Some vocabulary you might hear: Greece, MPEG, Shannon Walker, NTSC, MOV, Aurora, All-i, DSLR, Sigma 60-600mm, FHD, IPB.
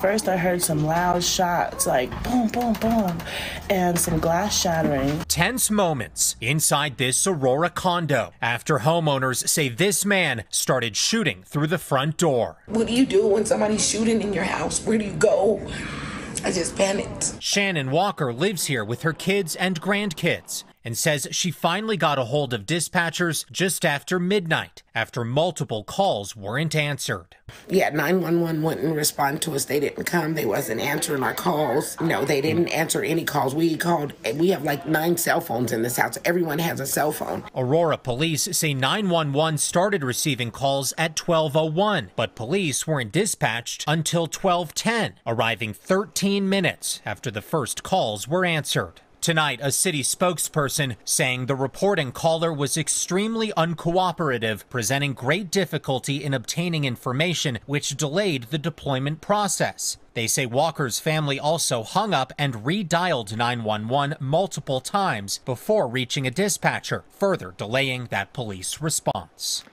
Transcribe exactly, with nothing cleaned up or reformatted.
First, I heard some loud shots, like boom, boom, boom, and some glass shattering. Tense moments inside this Aurora condo after homeowners say this man started shooting through the front door. What do you do when somebody's shooting in your house? Where do you go? I just panicked. Shannon Walker lives here with her kids and grandkids and says she finally got a hold of dispatchers just after midnight, after multiple calls weren't answered. Yeah, nine one one wouldn't respond to us. They didn't come. They wasn't answering our calls. No, they didn't answer any calls. We called, we have like nine cell phones in this house. Everyone has a cell phone. Aurora police say nine one one started receiving calls at twelve oh one, but police weren't dispatched until twelve ten, arriving thirteen minutes after the first calls were answered. Tonight, a city spokesperson saying the reporting caller was extremely uncooperative, presenting great difficulty in obtaining information, which delayed the deployment process. They say Walker's family also hung up and redialed nine one one multiple times before reaching a dispatcher, further delaying that police response.